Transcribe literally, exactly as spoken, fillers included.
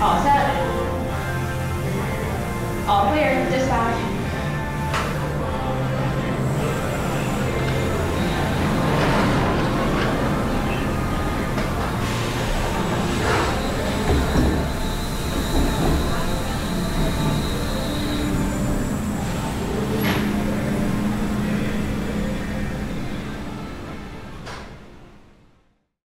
all set. All clear, dispatch.